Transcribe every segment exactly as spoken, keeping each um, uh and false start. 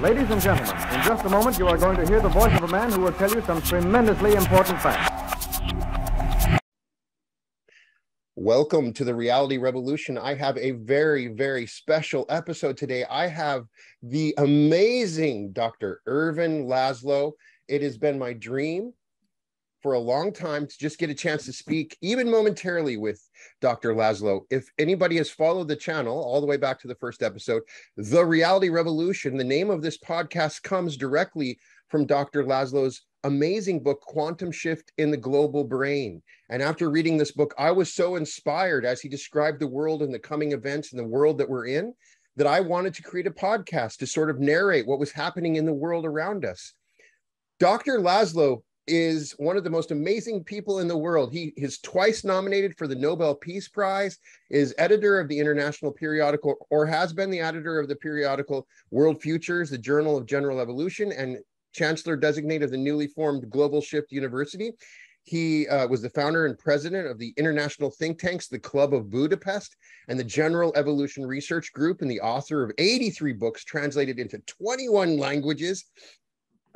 Ladies and gentlemen, in just a moment you are going to hear the voice of a man who will tell you some tremendously important facts. Welcome to the Reality Revolution. I have a very, very special episode today. I have the amazing Doctor Ervin Laszlo. It has been my dream for a long time to just get a chance to speak, even momentarily, with Doctor Laszlo. If anybody has followed the channel all the way back to the first episode, The Reality Revolution, the name of this podcast, comes directly from Doctor Laszlo's amazing book, Quantum Shift in the Global Brain. And after reading this book, I was so inspired as he described the world and the coming events and the world that we're in, that I wanted to create a podcast to sort of narrate what was happening in the world around us. Doctor Laszlo is one of the most amazing people in the world. He is twice nominated for the Nobel Peace Prize, is editor of the international periodical, or has been the editor of the periodical World Futures, the Journal of General Evolution, and chancellor designate of the newly formed Global Shift University. He uh, was the founder and president of the international think tanks, the Club of Budapest, and the General Evolution Research Group, and the author of eighty-three books translated into twenty-one languages.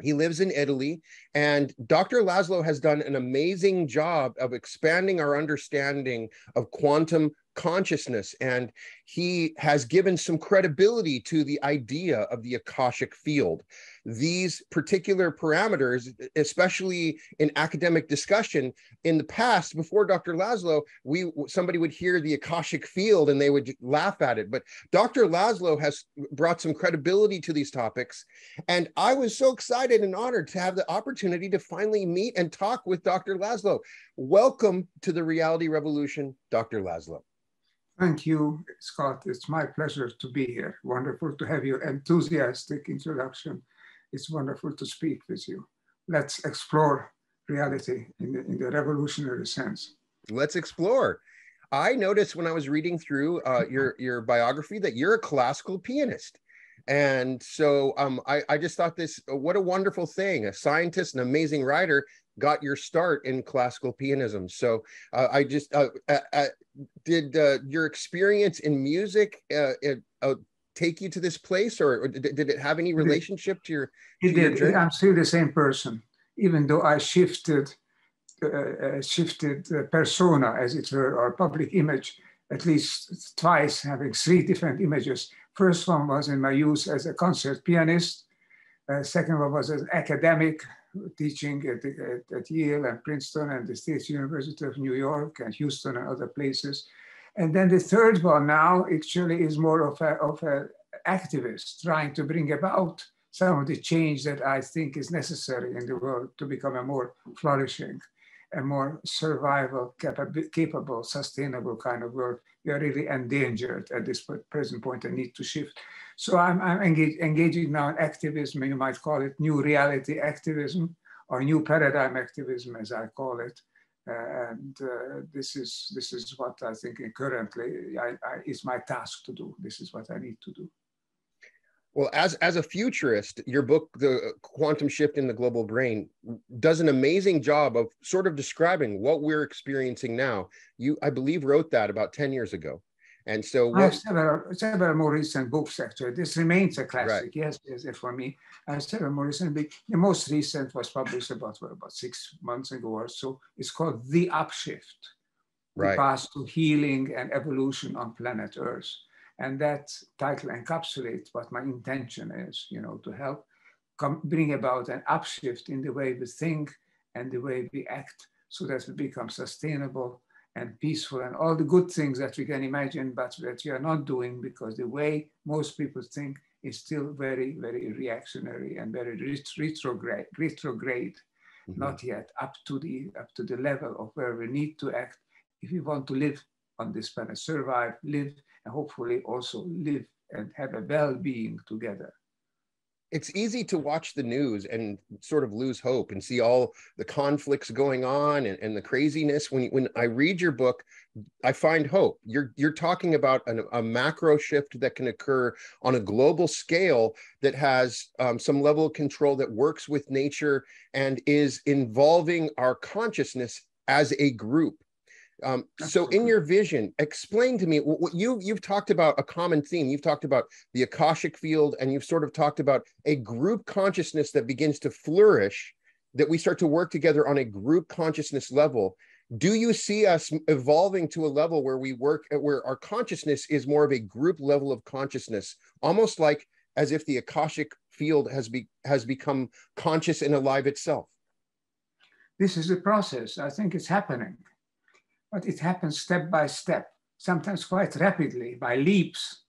He lives in Italy, and Doctor Laszlo has done an amazing job of expanding our understanding of quantum consciousness, and he has given some credibility to the idea of the Akashic field. These particular parameters, especially in academic discussion, in the past, before Doctor Laszlo, we somebody would hear the Akashic field and they would laugh at it. But Doctor Laszlo has brought some credibility to these topics, and I was so excited and honored to have the opportunity to finally meet and talk with Doctor Laszlo. Welcome to the Reality Revolution, Doctor Laszlo. Thank you, Scott. It's my pleasure to be here. Wonderful to have your enthusiastic introduction. It's wonderful to speak with you. Let's explore reality in the, in the revolutionary sense. Let's explore. I noticed when I was reading through uh, your, your biography that you're a classical pianist. And so um, I, I just thought this, what a wonderful thing. A scientist, an amazing writer, got your start in classical pianism. So uh, I just, uh, uh, uh, did uh, your experience in music uh, it, uh, take you to this place, or, or did, did it have any relationship to your, to it your did. Journey? I'm still the same person, even though I shifted, uh, shifted uh, persona, as it were, or public image, at least twice, having three different images. First one was in my youth as a concert pianist. Uh, second one was an academic, teaching at, at, at Yale and Princeton and the State University of New York and Houston and other places. And then the third one now actually is more of a, of an activist, trying to bring about some of the change that I think is necessary in the world to become a more flourishing, a more survival, capable, sustainable kind of world. We are really endangered at this present point and need to shift. So I'm, I'm engage, engaging now in activism, you might call it new reality activism or new paradigm activism, as I call it. And uh, this is this is what I think currently I, I, is my task to do. This is what I need to do. Well, as, as a futurist, your book, The Quantum Shift in the Global Brain, does an amazing job of sort of describing what we're experiencing now. You, I believe, wrote that about ten years ago. And so what... I have several, several more recent books, actually. This remains a classic, right. yes, yes, for me. I have several more recent. The most recent was published about, well, about six months ago or so. It's called The Upshift, right. The Path to Healing and Evolution on Planet Earth. And that title encapsulates what my intention is, you know, to help come, bring about an upshift in the way we think and the way we act, so that we become sustainable and peaceful and all the good things that we can imagine, but that we are not doing because the way most people think is still very, very reactionary and very retrograde, retrograde, mm-hmm. not yet up to the up to the level of where we need to act if we want to live on this planet, survive, live, and hopefully also live and have a well-being together. It's easy to watch the news and sort of lose hope and see all the conflicts going on and, and the craziness. When, when I read your book, I find hope. You're, you're talking about an, a macro shift that can occur on a global scale that has um, some level of control that works with nature and is involving our consciousness as a group. Um, so in your vision, explain to me what you, you've talked about a common theme. You've talked about the Akashic field, and you've sort of talked about a group consciousness that begins to flourish, that we start to work together on a group consciousness level. Do you see us evolving to a level where we work, where our consciousness is more of a group level of consciousness, almost like as if the Akashic field has, be, has become conscious and alive itself? This is a process. I think it's happening. But it happens step by step, sometimes quite rapidly, by leaps.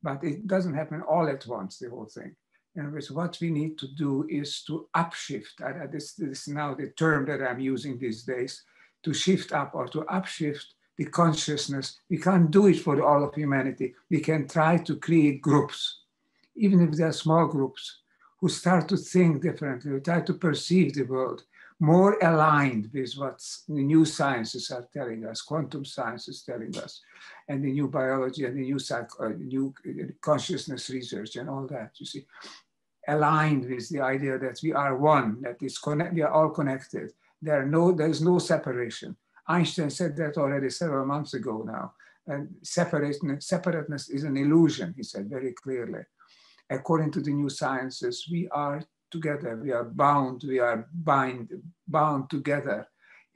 But it doesn't happen all at once, the whole thing. In other words, what we need to do is to upshift. I, I, this, this is now the term that I'm using these days, to shift up or to upshift the consciousness. We can't do it for all of humanity. We can try to create groups, even if they're small groups, who start to think differently, who try to perceive the world more aligned with what the new sciences are telling us, quantum science is telling us, and the new biology and the new, psych- uh, new consciousness research and all that, you see. Aligned with the idea that we are one, that is connect- we are all connected. There are no, there's no separation. Einstein said that already several months ago now. And separation, separateness is an illusion, he said very clearly. According to the new sciences, we are together, we are bound, we are bind, bound together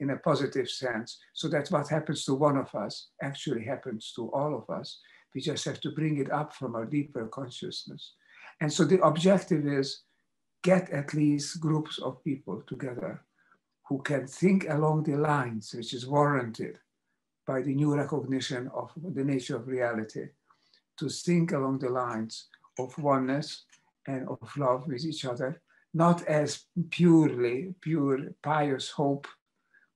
in a positive sense, so that what happens to one of us actually happens to all of us. We just have to bring it up from our deeper consciousness. And so the objective is get at least groups of people together who can think along the lines which is warranted by the new recognition of the nature of reality, to think along the lines of oneness and of love with each other, not as purely, pure, pious hope,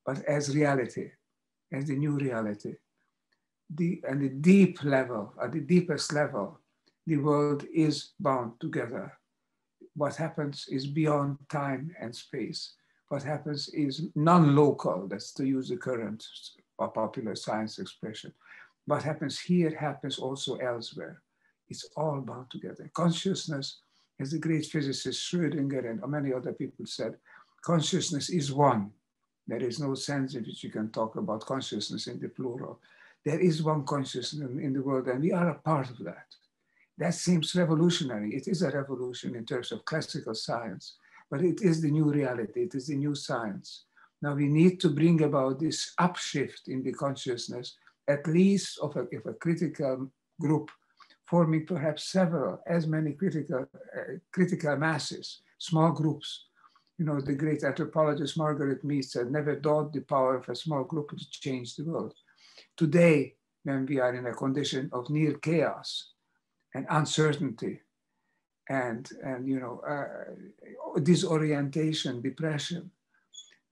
but as reality, as the new reality. The, and the deep level, at the deepest level, the world is bound together. What happens is beyond time and space. What happens is non-local, that's to use the current or popular science expression. What happens here happens also elsewhere. It's all bound together. Consciousness, as the great physicist Schrödinger and many other people said, consciousness is one. There is no sense in which you can talk about consciousness in the plural. There is one consciousness in the world, and we are a part of that. That seems revolutionary. It is a revolution in terms of classical science, but it is the new reality. It is the new science. Now we need to bring about this upshift in the consciousness, at least of a, of a critical group, forming perhaps several, as many critical, uh, critical masses, small groups. You know, the great anthropologist Margaret Mead said, never doubt the power of a small group to change the world. Today, when we are in a condition of near chaos and uncertainty and, and you know, uh, disorientation, depression,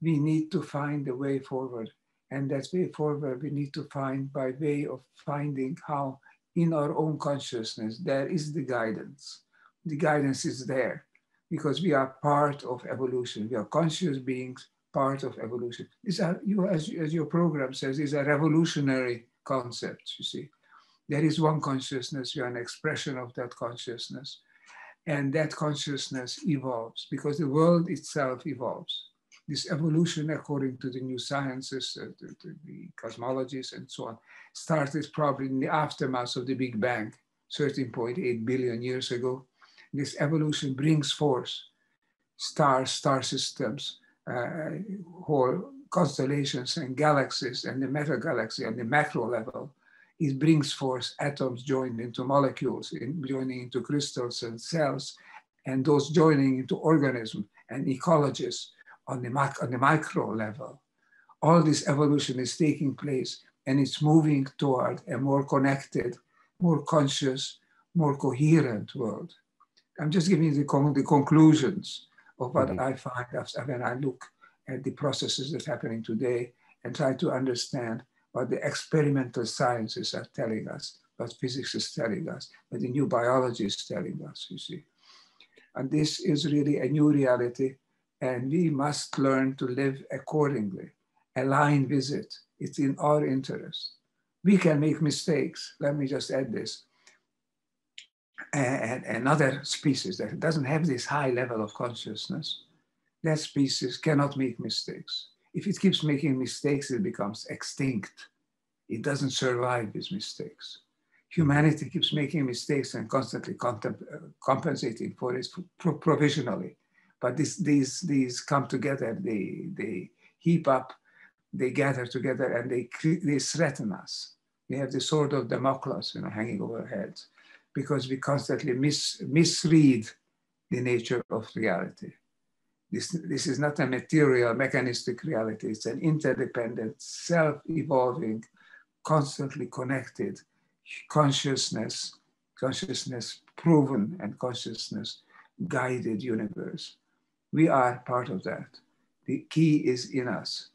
we need to find a way forward. And that way forward we need to find by way of finding how in our own consciousness, there is the guidance. The guidance is there because we are part of evolution. We are conscious beings, part of evolution. These are, you, as, as your program says, these are revolutionary concepts, you see. There is one consciousness, we are an expression of that consciousness. And that consciousness evolves because the world itself evolves. This evolution, according to the new sciences, uh, the, the, the cosmologies and so on, started probably in the aftermath of the Big Bang, thirteen point eight billion years ago. This evolution brings forth stars, star systems, uh, whole constellations and galaxies and the metagalaxy and the macro level. It brings forth atoms joined into molecules, in, joining into crystals and cells, and those joining into organisms and ecologies. On the, on the micro level, all this evolution is taking place and it's moving toward a more connected, more conscious, more coherent world. I'm just giving you the, con the conclusions of what mm-hmm. I find when I look at the processes that are happening today and try to understand what the experimental sciences are telling us, what physics is telling us, what the new biology is telling us, you see. And this is really a new reality. And we must learn to live accordingly, align with it. It's in our interest. We can make mistakes. Let me just add this. And another species that doesn't have this high level of consciousness, that species cannot make mistakes. If it keeps making mistakes, it becomes extinct. It doesn't survive these mistakes. Humanity keeps making mistakes and constantly compensating for it pro provisionally. But this, these, these come together, they, they heap up, they gather together, and they, they threaten us. We have the sword of Damocles, you know, hanging over our heads, because we constantly mis misread the nature of reality. This, this is not a material, mechanistic reality. It's an interdependent, self-evolving, constantly connected consciousness, consciousness proven and consciousness guided universe. We are part of that. The key is in us.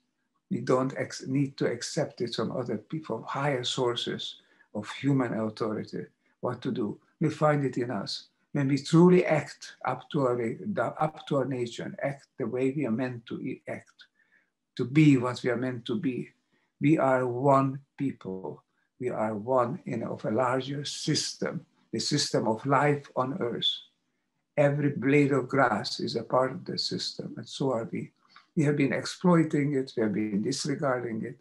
We don't ex need to accept it from other people, higher sources of human authority, what to do. We find it in us. When we truly act up to our, up to our nature and act the way we are meant to act, to be what we are meant to be, we are one people. We are one in of a larger system, the system of life on Earth. Every blade of grass is a part of the system, and so are we. We have been exploiting it, we have been disregarding it.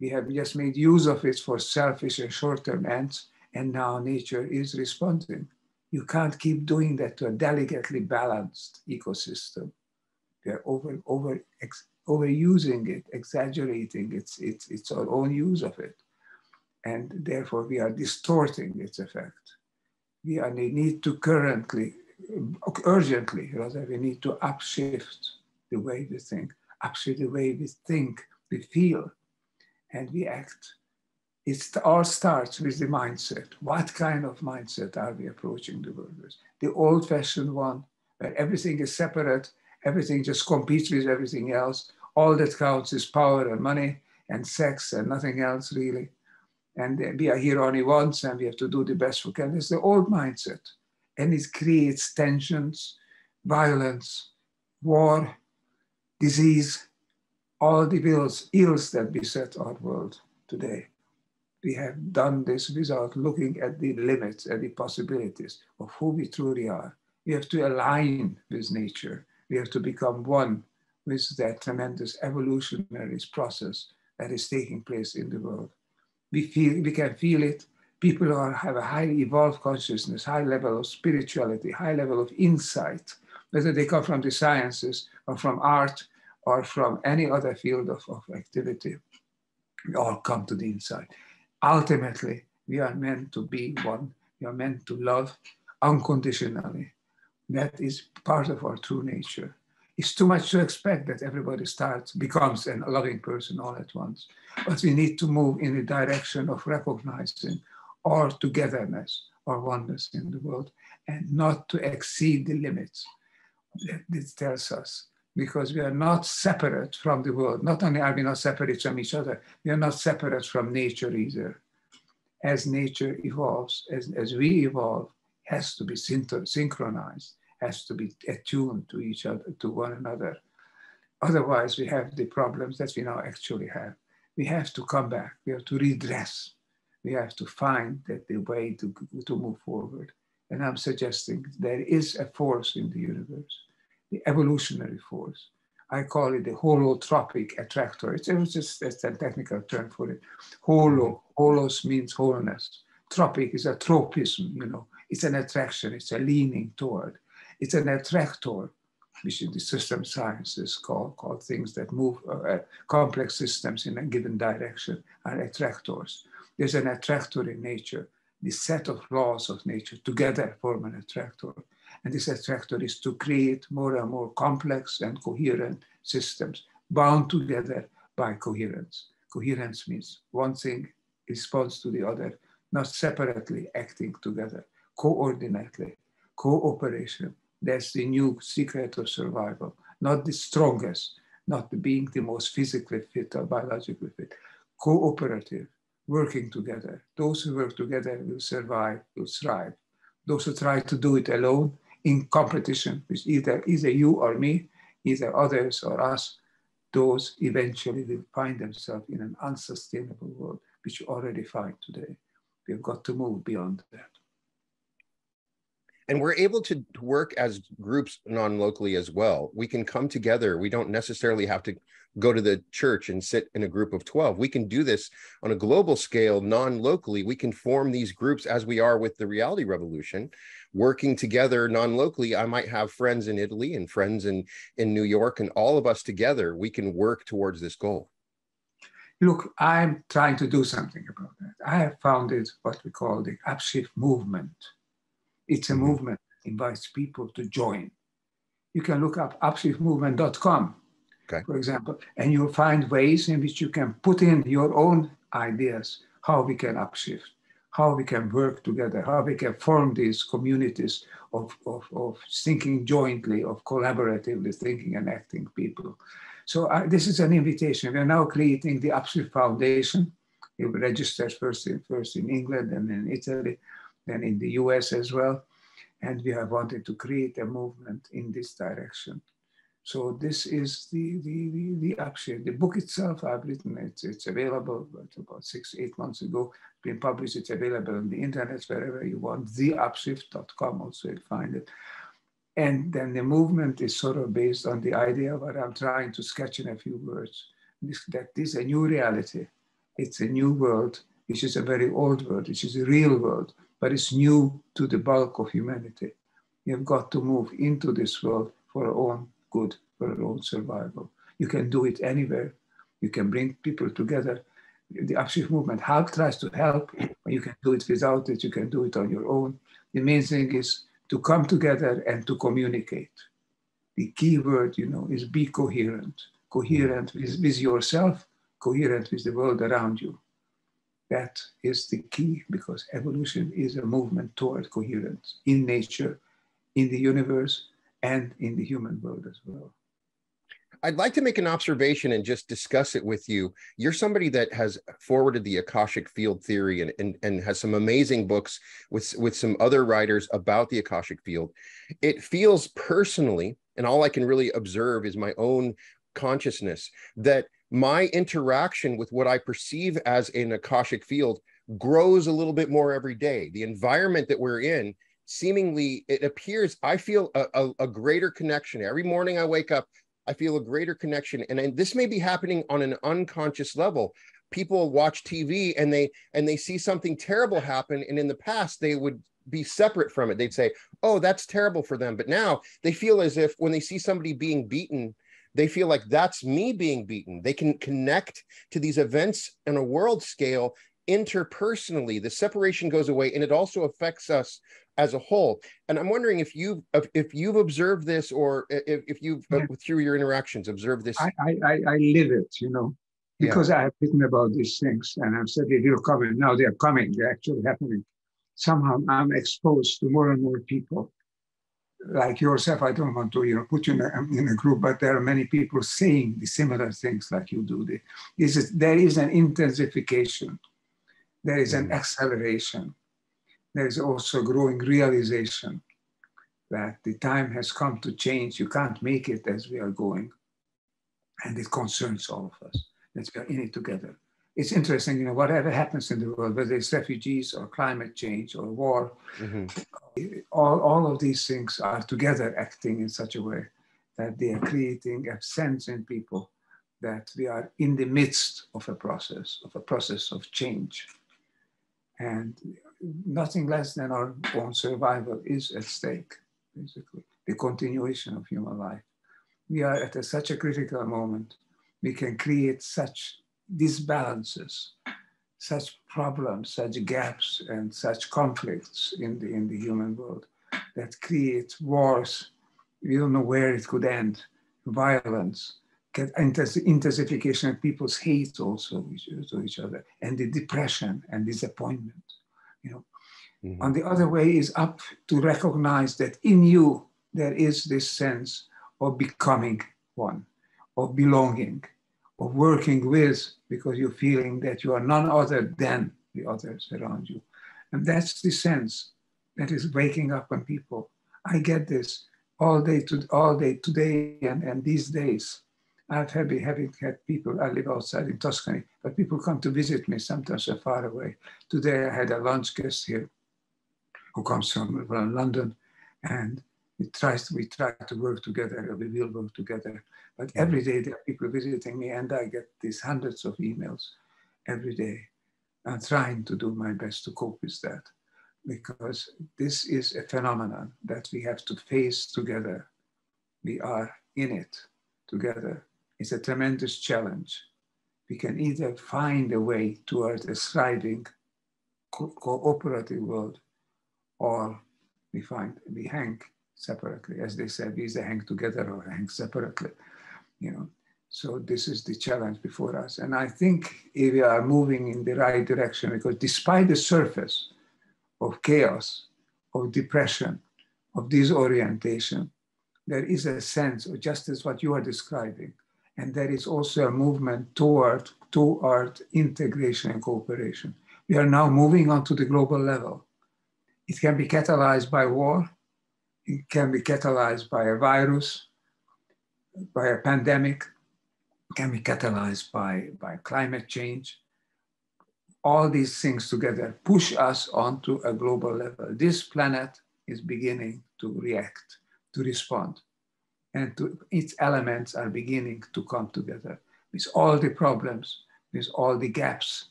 We have just made use of it for selfish and short-term ends, and now nature is responding. You can't keep doing that to a delicately balanced ecosystem. We are over, over, ex, overusing it, exaggerating its, its, its our own use of it. And therefore we are distorting its effect. We are, we need to currently, urgently rather, we need to upshift the way we think, upshift the way we think, we feel, and we act. It all starts with the mindset. What kind of mindset are we approaching the world with? The old-fashioned one, where everything is separate, everything just competes with everything else. All that counts is power and money and sex and nothing else really. And we are here only once and we have to do the best we can. It's the old mindset. And it creates tensions, violence, war, disease, all the ills, ills that beset our world today. We have done this without looking at the limits and the possibilities of who we truly are. We have to align with nature. We have to become one with that tremendous evolutionary process that is taking place in the world. We feel, we can feel it. People are, have a highly evolved consciousness, high level of spirituality, high level of insight, whether they come from the sciences or from art or from any other field of, of activity. We all come to the inside. Ultimately, we are meant to be one. We are meant to love unconditionally. That is part of our true nature. It's too much to expect that everybody starts, becomes a loving person all at once. But we need to move in the direction of recognizing our togetherness, our oneness in the world, and not to exceed the limits that this tells us. Because we are not separate from the world. Not only are we not separate from each other, we are not separate from nature either. As nature evolves, as, as we evolve, it has to be synchronized, has to be attuned to each other, to one another. Otherwise, we have the problems that we now actually have. We have to come back, we have to redress. We have to find that the way to, to move forward. And I'm suggesting there is a force in the universe, the evolutionary force. I call it the holotropic attractor. It's just it's a technical term for it. Holo, holos means wholeness. Tropic is a tropism, you know. It's an attraction, it's a leaning toward. It's an attractor, which in the system sciences call, call things that move uh, complex systems in a given direction are attractors. There's an attractor in nature. The set of laws of nature together form an attractor. And this attractor is to create more and more complex and coherent systems bound together by coherence. Coherence means one thing responds to the other, not separately acting together, coordinately, cooperation. That's the new secret of survival. Not the strongest, not being the most physically fit or biologically fit. Cooperative, working together. Those who work together will survive, will thrive. Those who try to do it alone, in competition with either, either you or me, either others or us, those eventually will find themselves in an unsustainable world, which you already find today. We've got to move beyond that. And we're able to work as groups non-locally as well. We can come together. We don't necessarily have to go to the church and sit in a group of twelve. We can do this on a global scale, non-locally. We can form these groups as we are with the Reality Revolution, working together non-locally. I might have friends in Italy and friends in, in New York, and all of us together, we can work towards this goal. Look, I'm trying to do something about that. I have founded what we call the Upshift movement. It's a movement that invites people to join. You can look up upshift movement dot com, okay, for example, and you'll find ways in which you can put in your own ideas, how we can upshift, how we can work together, how we can form these communities of, of, of thinking jointly, of collaboratively thinking and acting people. So uh, this is an invitation. We're now creating the Upshift Foundation. It registered first in, first in England and in Italy, and in the U S as well. And we have wanted to create a movement in this direction. So this is the, the, the, the upshift. The book itself I've written, it's, it's available about six, eight months ago. It's been published, it's available on the internet, wherever you want, the upshift dot com also you'll find it. And then the movement is sort of based on the idea of what I'm trying to sketch in a few words, this, that this is a new reality. It's a new world, which is a very old world, which is a real world, but it's new to the bulk of humanity. You've got to move into this world for our own good, for our own survival. You can do it anywhere. You can bring people together. The Upshift movement help, tries to help. You can do it without it. You can do it on your own. The main thing is to come together and to communicate. The key word, you know, is be coherent. Coherent with, with yourself, coherent with the world around you. That is the key, because evolution is a movement toward coherence in nature, in the universe, and in the human world as well. I'd like to make an observation and just discuss it with you. You're somebody that has forwarded the Akashic field theory and, and, and has some amazing books with, with some other writers about the Akashic field. It feels personally, and all I can really observe is my own consciousness, that my interaction with what I perceive as an Akashic field grows a little bit more every day. The environment that we're in, seemingly, it appears, I feel a, a, a greater connection. Every morning I wake up, I feel a greater connection. And, and this may be happening on an unconscious level. People watch T V and they, and they see something terrible happen. And in the past, they would be separate from it. They'd say, oh, that's terrible for them. But now they feel as if when they see somebody being beaten, they feel like that's me being beaten. They can connect to these events on a world scale interpersonally. The separation goes away, and it also affects us as a whole. And I'm wondering if you've, if you've observed this, or if, if you've, yeah. uh, through your interactions, observed this. I, I, I live it, you know, because yeah. I have written about these things, and I've said it will come, and now they're coming, they're actually happening. Somehow I'm exposed to more and more people. Like yourself, I don't want to, you know, put you in a, in a group, but there are many people saying the similar things like you do. The, is it, there is an intensification. There is an acceleration. There is also growing realization that the time has come to change. You can't make it as we are going. And it concerns all of us, that we are in it together. It's interesting, you know, whatever happens in the world, whether it's refugees or climate change or war, mm-hmm. all, all of these things are together acting in such a way that they are creating a sense in people that we are in the midst of a process, of a process of change. And nothing less than our own survival is at stake, basically, the continuation of human life. We are at a, such a critical moment. We can create such disbalances, such problems, such gaps, and such conflicts in the, in the human world that create wars. We don't know where it could end. Violence, intensification of people's hate also to each other, and the depression and disappointment. You know, mm-hmm. On the other way is up to recognize that in you there is this sense of becoming one, of belonging, of working with, because you're feeling that you are none other than the others around you. And that's the sense that is waking up on people. I get this all day, to, all day today and, and these days. I've had, having had people, I live outside in Tuscany, but people come to visit me, sometimes they're far away. Today I had a lunch guest here who comes from, from London, and it tries, we try to work together, we will work together. But every day there are people visiting me, and I get these hundreds of emails every day. I'm trying to do my best to cope with that, because this is a phenomenon that we have to face together. We are in it together. It's a tremendous challenge. We can either find a way toward a thriving, co cooperative world, or we find we hang separately. As they said, we either hang together or hang separately. You know, so this is the challenge before us. And I think if we are moving in the right direction, because despite the surface of chaos, of depression, of disorientation, there is a sense of just as what you are describing. And there is also a movement toward, toward integration and cooperation. We are now moving on to the global level. It can be catalyzed by war. It can be catalyzed by a virus, by a pandemic. It can be catalyzed by, by climate change. All these things together push us onto a global level. This planet is beginning to react, to respond, and to, its elements are beginning to come together with all the problems, with all the gaps,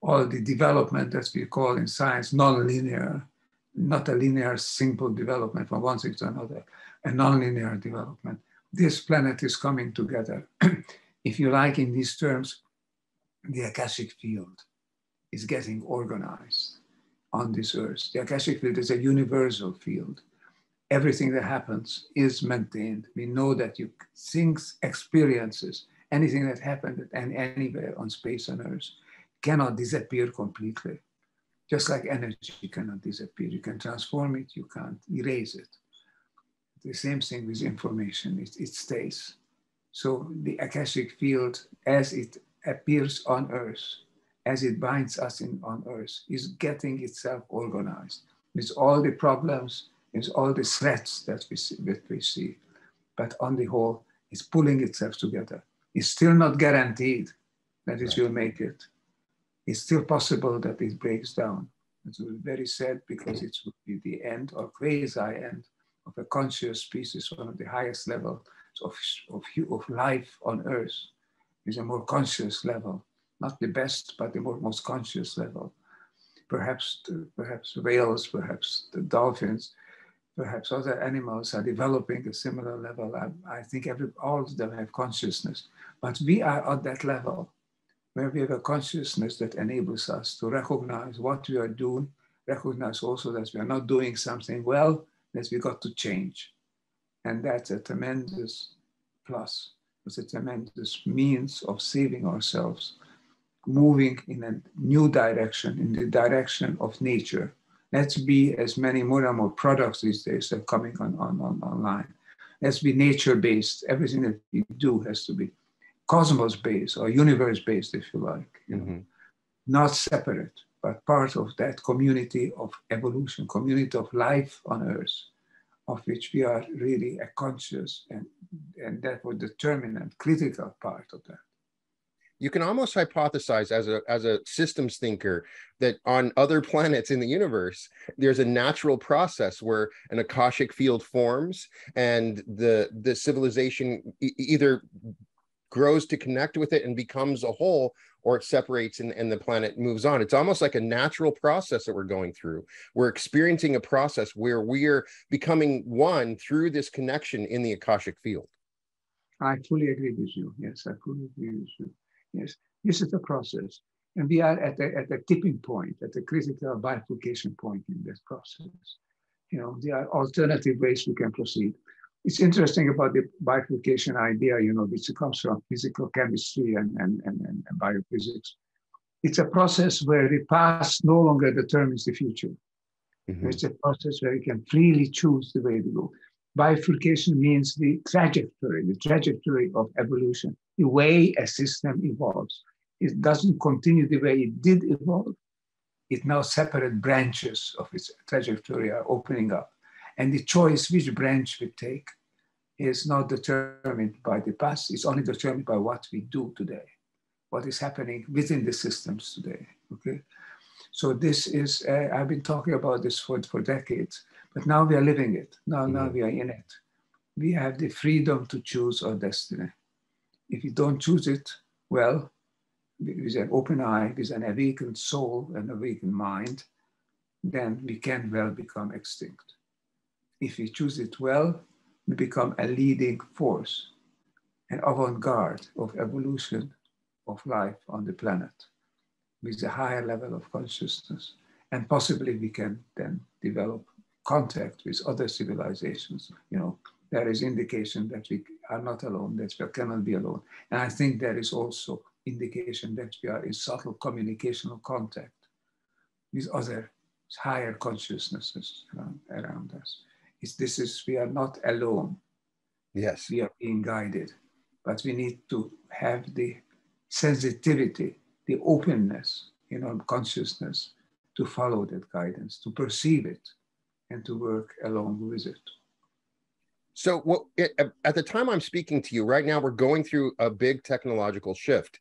all the development that we call in science non-linear, not a linear simple development from one thing to another, a non-linear development. This planet is coming together. If you like, in these terms, the Akashic field is getting organized on this earth. The Akashic field is a universal field. Everything that happens is maintained. We know that you things, experiences, anything that happened and anywhere on space and earth cannot disappear completely. Just like energy cannot disappear. You can transform it, you can't erase it. The same thing with information, it, it stays. So the Akashic field, as it appears on earth, as it binds us in on earth, is getting itself organized with all the problems, is all the threats that we, see, that we see. But on the whole, it's pulling itself together. It's still not guaranteed that it right. will make it. It's still possible that it breaks down. It's very sad, because it would be the end or quasi-end of a conscious species, one of the highest levels of, of, of life on Earth, is a more conscious level. Not the best, but the more, most conscious level. Perhaps, perhaps whales, perhaps the dolphins, perhaps other animals are developing a similar level. I, I think every, all of them have consciousness, but we are at that level where we have a consciousness that enables us to recognize what we are doing, recognize also that we are not doing something well, that we got to change. And that's a tremendous plus. It's a tremendous means of saving ourselves, moving in a new direction, in the direction of nature. Let's be, as many more and more products these days are coming on, on, on online. Let's be nature-based. Everything that we do has to be cosmos-based or universe-based, if you like. You mm-hmm. know? Not separate, but part of that community of evolution, community of life on Earth, of which we are really a conscious and, and therefore determinant, critical part of that. You can almost hypothesize as a, as a systems thinker that on other planets in the universe, there's a natural process where an Akashic field forms and the, the civilization e- either grows to connect with it and becomes a whole, or it separates and, and the planet moves on. It's almost like a natural process that we're going through. We're experiencing a process where we're becoming one through this connection in the Akashic field. I fully agree with you. Yes, I fully agree with you. Yes, this is a process, and we are at a, at a tipping point, at a critical bifurcation point in this process. You know, there are alternative ways we can proceed. It's interesting about the bifurcation idea, you know, which comes from physical chemistry and, and, and, and biophysics. It's a process where the past no longer determines the future. Mm-hmm. It's a process where you can freely choose the way to go. Bifurcation means the trajectory, the trajectory of evolution, the way a system evolves. It doesn't continue the way it did evolve. It now separate branches of its trajectory are opening up. And the choice which branch we take is not determined by the past. It's only determined by what we do today, what is happening within the systems today, okay? So this is, uh, I've been talking about this for, for decades, but now we are living it. Now, mm-hmm. now we are in it. We have the freedom to choose our destiny. If you don't choose it, well, with an open eye, with an awakened soul, an awakened mind, then we can well become extinct. If we choose it well, we become a leading force, an avant-garde of evolution of life on the planet with a higher level of consciousness. And possibly we can then develop contact with other civilizations. You know, there is indication that we are not alone, that we cannot be alone. And I think there is also indication that we are in subtle communicational contact with other higher consciousnesses around, around us. It's, this is, we are not alone. Yes. We are being guided, but we need to have the sensitivity, the openness in our consciousness to follow that guidance, to perceive it, and to work along with it. So well, it, at the time I'm speaking to you right now, we're going through a big technological shift.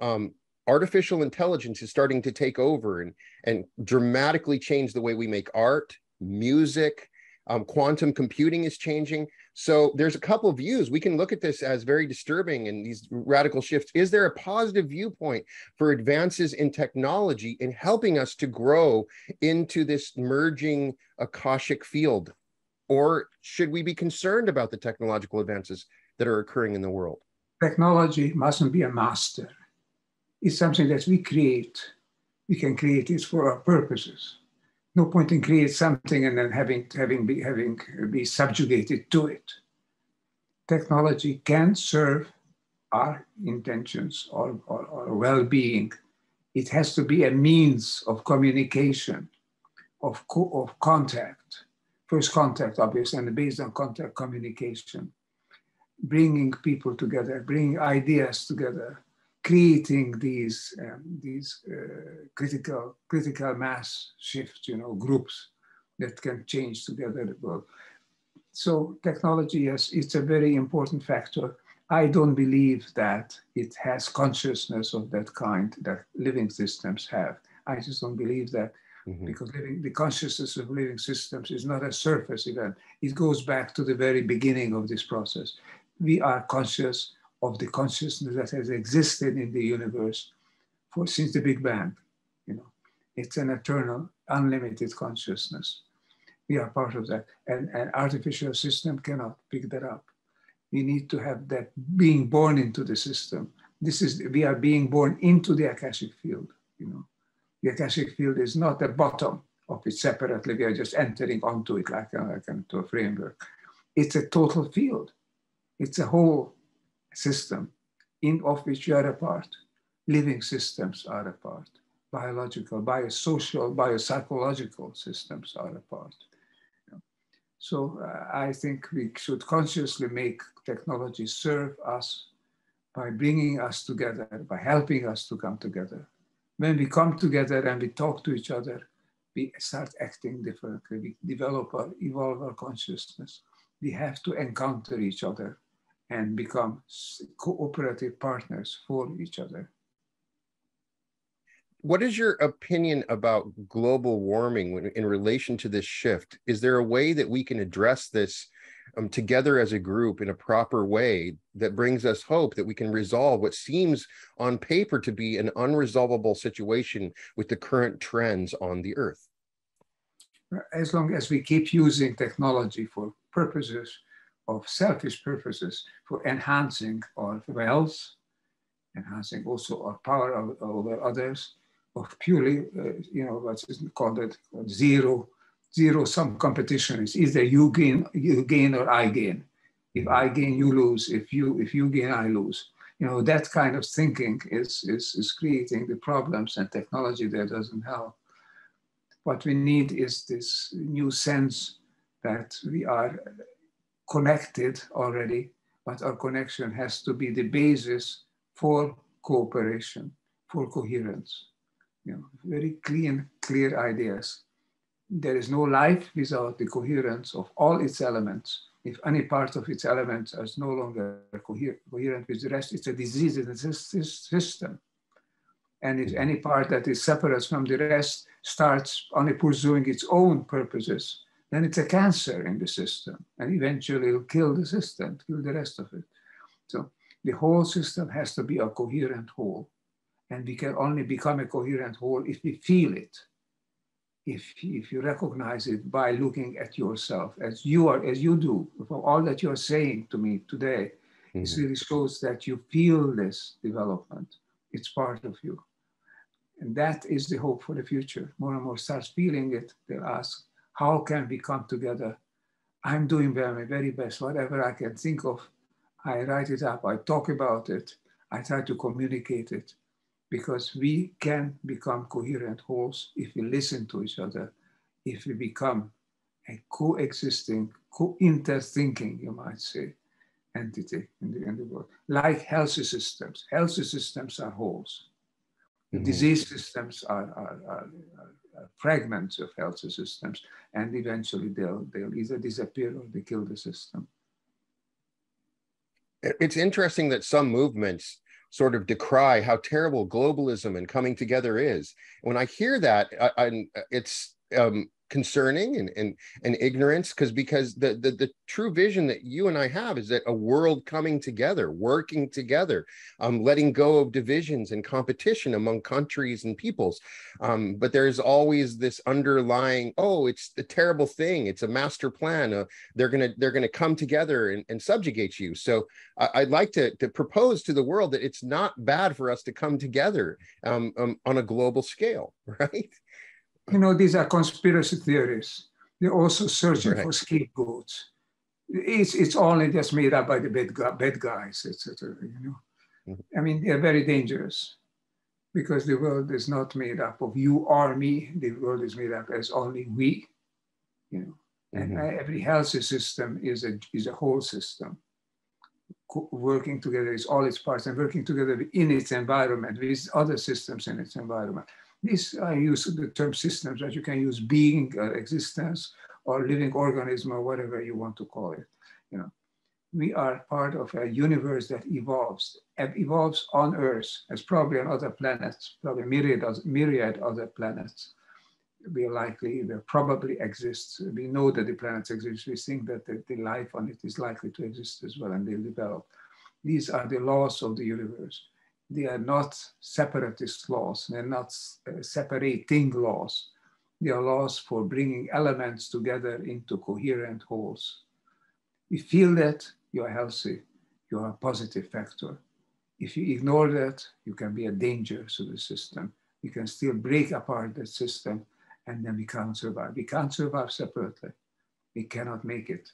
Um, artificial intelligence is starting to take over and, and dramatically change the way we make art, music. Um, quantum computing is changing. So there's a couple of views. We can look at this as very disturbing and these radical shifts. Is there a positive viewpoint for advances in technology in helping us to grow into this merging Akashic field? Or should we be concerned about the technological advances that are occurring in the world? Technology mustn't be a master. It's something that we create. We can create it for our purposes. No point in creating something and then having, having, be, having be subjugated to it. Technology can serve our intentions or, or, or well-being. It has to be a means of communication, of, co of contact. First contact, obviously, and based on contact communication. Bringing people together, bringing ideas together, creating these um, these uh, critical critical mass shifts, you know, groups that can change together the world. So technology, yes, it's a very important factor. I don't believe that it has consciousness of that kind that living systems have. I just don't believe that, mm-hmm. because living, the consciousness of living systems is not a surface event. It goes back to the very beginning of this process. We are conscious of the consciousness that has existed in the universe for since the Big Bang. You know, it's an eternal, unlimited consciousness. We are part of that, and an artificial system cannot pick that up. We need to have that being born into the system. This is, we are being born into the Akashic field. You know, the Akashic field is not the bottom of it separately. We are just entering onto it like, a, like into a framework. It's a total field. It's a whole system in of which you are a part. Living systems are a part. Biological, biosocial, biopsychological systems are a part. So uh, I think we should consciously make technology serve us by bringing us together, by helping us to come together. When we come together and we talk to each other, we start acting differently. We develop or evolve our consciousness. We have to encounter each other and become cooperative partners for each other. What is your opinion about global warming in relation to this shift? Is there a way that we can address this um, together as a group in a proper way that brings us hope that we can resolve what seems on paper to be an unresolvable situation with the current trends on the Earth? As long as we keep using technology for purposes of selfish purposes, for enhancing our wealth, enhancing also our power over others, of purely, uh, you know, what's called it, zero, zero sum competition. It's either you gain, you gain or I gain. If I gain, you lose. If you, if you gain, I lose. You know, that kind of thinking is, is, is creating the problems, and technology there doesn't help. What we need is this new sense that we are connected already, but our connection has to be the basis for cooperation, for coherence. You know, very clean, clear ideas. There is no life without the coherence of all its elements. If any part of its elements is no longer coherent with the rest, it's a disease in the system. and if any part that is separate from the rest starts only pursuing its own purposes, then it's a cancer in the system, and eventually it'll kill the system, kill the rest of it. So the whole system has to be a coherent whole, and we can only become a coherent whole if we feel it, if, if you recognize it by looking at yourself as you are, as you do, for all that you're saying to me today. Mm-hmm. It really shows that you feel this development. It's part of you. And that is the hope for the future. More and more starts feeling it. They'll ask, how can we come together? I'm doing my very best, whatever I can think of. I write it up, I talk about it, I try to communicate it, because we can become coherent wholes if we listen to each other, if we become a coexisting, co-interthinking, you might say, entity in the, in the world. Like healthy systems. Healthy systems are wholes. Mm-hmm. Disease systems are, are, are, are fragments of healthy systems, and eventually they'll, they'll either disappear or they kill the system. It's interesting that some movements sort of decry how terrible globalism and coming together is. When I hear that, I, I, it's um, concerning and, and, and ignorance, because because the, the, the true vision that you and I have is that a world coming together, working together, um, letting go of divisions and competition among countries and peoples. Um, but there's always this underlying, oh, it's a terrible thing. It's a master plan. Uh, they're gonna they're gonna come together and, and subjugate you. So I, I'd like to, to propose to the world that it's not bad for us to come together um, um, on a global scale, right? You know, these are conspiracy theories. They're also searching right. for scapegoats. It's, it's only just made up by the bad, bad guys, et cetera. You know, mm -hmm. I mean, they're very dangerous, because the world is not made up of you or me. The world is made up as only we. You know, mm -hmm. and every healthy system is a is a whole system. Co working together is all its parts, and working together in its environment with other systems in its environment. This, I use the term systems, that you can use being, uh, existence, or living organism, or whatever you want to call it. You know, we are part of a universe that evolves, evolves on Earth, as probably on other planets, probably myriad, myriad other planets. We likely, they probably exist. We know that the planets exist. We think that the, the life on it is likely to exist as well, and they develop. These are the laws of the universe. They are not separatist laws. They're not uh, separating laws. They are laws for bringing elements together into coherent wholes. You feel that, you are healthy. You are a positive factor. If you ignore that, you can be a danger to the system. You can still break apart that system, and then we can't survive. We can't survive separately. We cannot make it.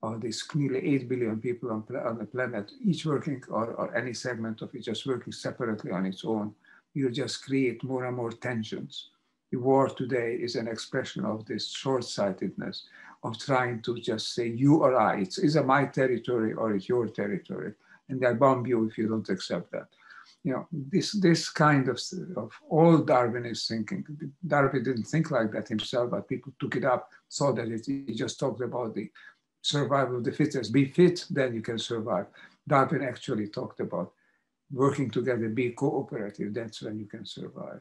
Or these nearly eight billion people on, on the planet, each working, or, or any segment of it just working separately on its own, you just create more and more tensions. The war today is an expression of this short-sightedness of trying to just say, you or I, it's either my territory or it's your territory, and I bomb you if you don't accept that. You know, this, this kind of, of old Darwinist thinking. Darwin didn't think like that himself, but people took it up, saw that it, he just talked about the survival of the fittest. Be fit, then you can survive. Darwin actually talked about working together, be cooperative, that's when you can survive.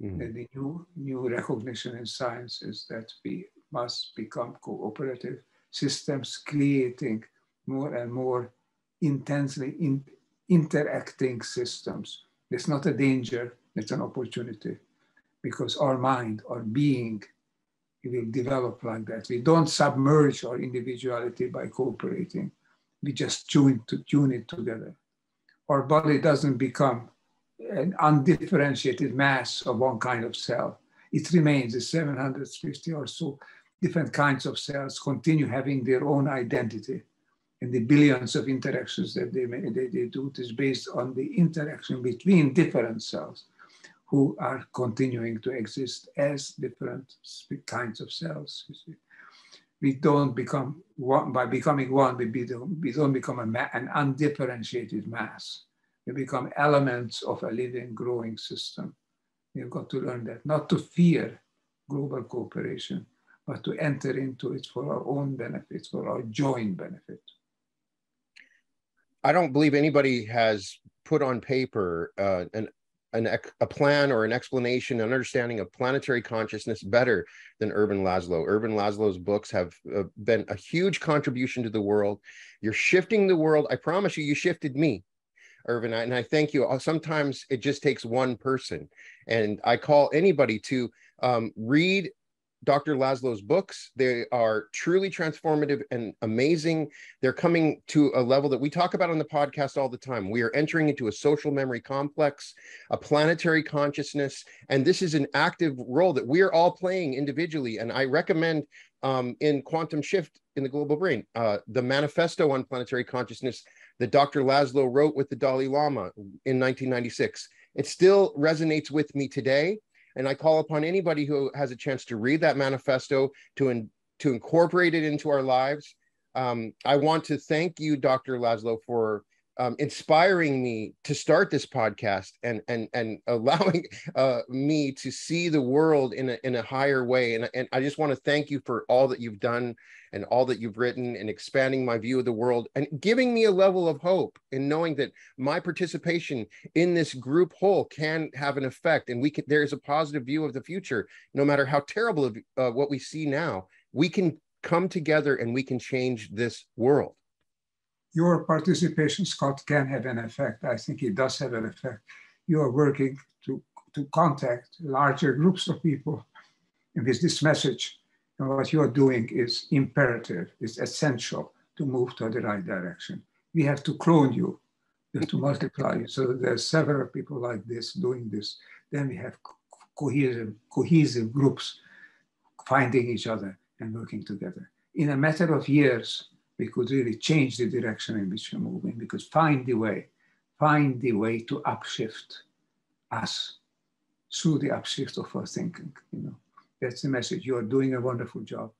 Mm-hmm. And the new, new recognition in science is that we must become cooperative systems, creating more and more intensely in, interacting systems. It's not a danger, it's an opportunity, because our mind, our being, it will develop like that. We don't submerge our individuality by cooperating. We just tune, to, tune it together. Our body doesn't become an undifferentiated mass of one kind of cell. It remains, the seven hundred fifty or so different kinds of cells continue having their own identity. And the billions of interactions that they, they, they do is based on the interaction between different cells, who are continuing to exist as different kinds of cells. You see. We don't become one, by becoming one, we, be, we don't become a ma an undifferentiated mass. We become elements of a living, growing system. We've got to learn that, not to fear global cooperation, but to enter into it for our own benefit, for our joint benefit. I don't believe anybody has put on paper uh, an an, a plan or an explanation, an understanding of planetary consciousness better than Ervin Laszlo. Ervin Laszlo's books have uh, been a huge contribution to the world. You're shifting the world. I promise you, you shifted me, Ervin, and I thank you. Sometimes it just takes one person, and I call anybody to um, read Doctor Laszlo's books. They are truly transformative and amazing. They're coming to a level that we talk about on the podcast all the time. We are entering into a social memory complex, a planetary consciousness, and this is an active role that we are all playing individually. And I recommend um, in Quantum Shift in the Global Brain, uh, the Manifesto on Planetary Consciousness that Doctor Laszlo wrote with the Dalai Lama in nineteen ninety-six. It still resonates with me today. And I call upon anybody who has a chance to read that manifesto to, in, to incorporate it into our lives. Um, I want to thank you, Doctor Laszlo, for um, inspiring me to start this podcast and, and, and allowing uh, me to see the world in a, in a higher way. And, and I just want to thank you for all that you've done and all that you've written and expanding my view of the world and giving me a level of hope in knowing that my participation in this group whole can have an effect. And we can, there is a positive view of the future, no matter how terrible of, uh, what we see now. We can come together and we can change this world. Your participation, Scott, can have an effect. I think it does have an effect. You are working to, to contact larger groups of people with this message. And what you are doing is imperative, it's essential to move to the right direction. We have to clone you, we have to multiply you. So there are several people like this doing this. Then we have co cohesive, cohesive groups finding each other and working together. In a matter of years, we could really change the direction in which we're moving, because find the way, find the way to upshift us through the upshift of our thinking, you know. That's the message. You're doing a wonderful job.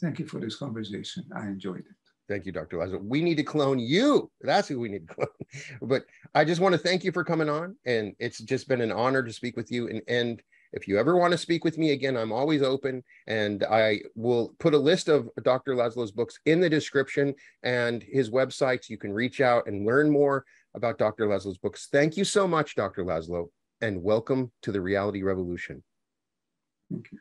Thank you for this conversation. I enjoyed it. Thank you, Doctor Laszlo. We need to clone you. That's who we need to clone. But I just want to thank you for coming on. And it's just been an honor to speak with you. And, and if you ever want to speak with me again, I'm always open. And I will put a list of Doctor Laszlo's books in the description and his websites. You can reach out and learn more about Doctor Laszlo's books. Thank you so much, Doctor Laszlo, and welcome to the Reality Revolution. Thank you.